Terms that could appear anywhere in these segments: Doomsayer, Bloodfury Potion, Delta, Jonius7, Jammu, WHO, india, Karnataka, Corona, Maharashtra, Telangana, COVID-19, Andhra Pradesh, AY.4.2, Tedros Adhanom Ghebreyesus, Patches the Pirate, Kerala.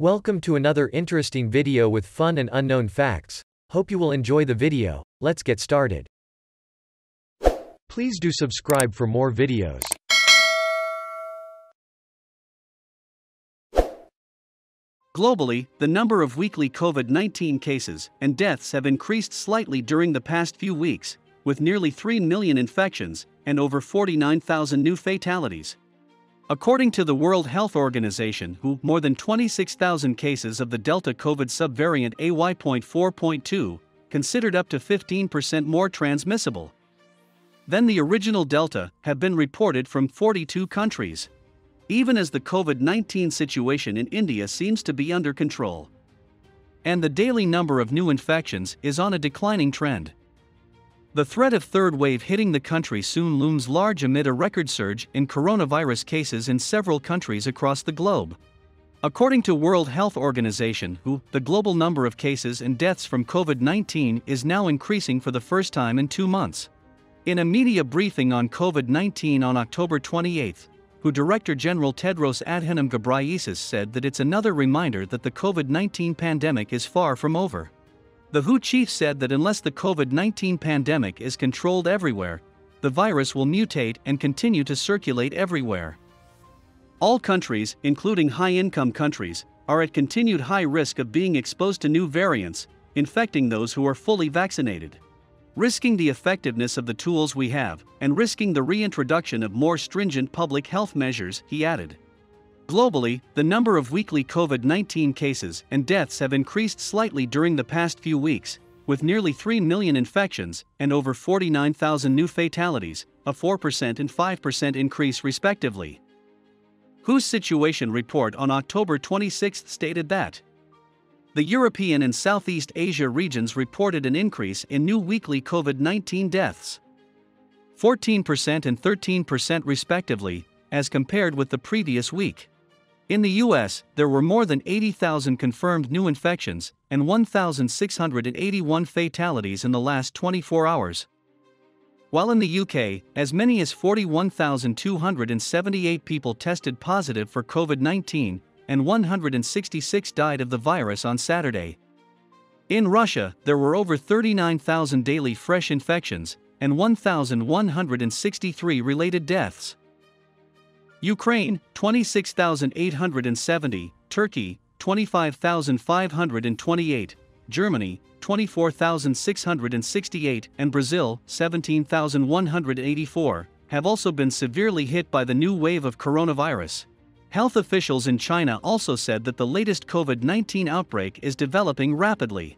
Welcome to another interesting video with fun and unknown facts. Hope you will enjoy the video. Let's get started. Please do subscribe for more videos. Globally, the number of weekly COVID-19 cases and deaths have increased slightly during the past few weeks, with nearly 3 million infections and over 49,000 new fatalities. According to the World Health Organization, WHO, more than 26,000 cases of the Delta COVID subvariant AY.4.2, considered up to 15% more transmissible than the original Delta, have been reported from 42 countries. Even as the COVID-19 situation in India seems to be under control, and the daily number of new infections is on a declining trend, the threat of third wave hitting the country soon looms large amid a record surge in coronavirus cases in several countries across the globe. According to World Health Organization (WHO), the global number of cases and deaths from COVID-19 is now increasing for the first time in 2 months. In a media briefing on COVID-19 on October 28, WHO Director General Tedros Adhanom Ghebreyesus said that it's another reminder that the COVID-19 pandemic is far from over. The WHO chief said that unless the COVID-19 pandemic is controlled everywhere, the virus will mutate and continue to circulate everywhere. All countries, including high-income countries, are at continued high risk of being exposed to new variants, infecting those who are fully vaccinated, risking the effectiveness of the tools we have, and risking the reintroduction of more stringent public health measures, he added. Globally, the number of weekly COVID-19 cases and deaths have increased slightly during the past few weeks, with nearly 3 million infections and over 49,000 new fatalities, a 4% and 5% increase respectively. WHO's Situation Report on October 26 stated that the European and Southeast Asia regions reported an increase in new weekly COVID-19 deaths, 14% and 13% respectively, as compared with the previous week. In the US, there were more than 80,000 confirmed new infections and 1,681 fatalities in the last 24 hours, while in the UK, as many as 41,278 people tested positive for COVID-19, and 166 died of the virus on Saturday. In Russia, there were over 39,000 daily fresh infections and 1,163 related deaths. Ukraine, 26,870, Turkey, 25,528, Germany, 24,668, and Brazil, 17,184, have also been severely hit by the new wave of coronavirus. Health officials in China also said that the latest COVID-19 outbreak is developing rapidly.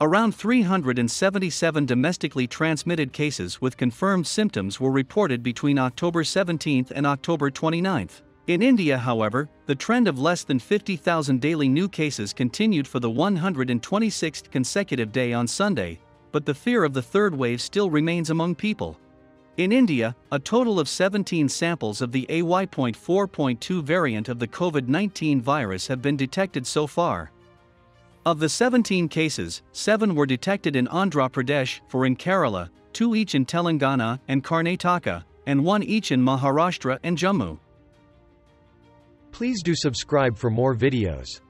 Around 377 domestically transmitted cases with confirmed symptoms were reported between October 17 and October 29. In India, however, the trend of less than 50,000 daily new cases continued for the 126th consecutive day on Sunday, but the fear of the third wave still remains among people. In India, a total of 17 samples of the AY.4.2 variant of the COVID-19 virus have been detected so far. Of the 17 cases, 7 were detected in Andhra Pradesh, 4 in Kerala, 2 each in Telangana and Karnataka, and 1 each in Maharashtra and Jammu. Please do subscribe for more videos.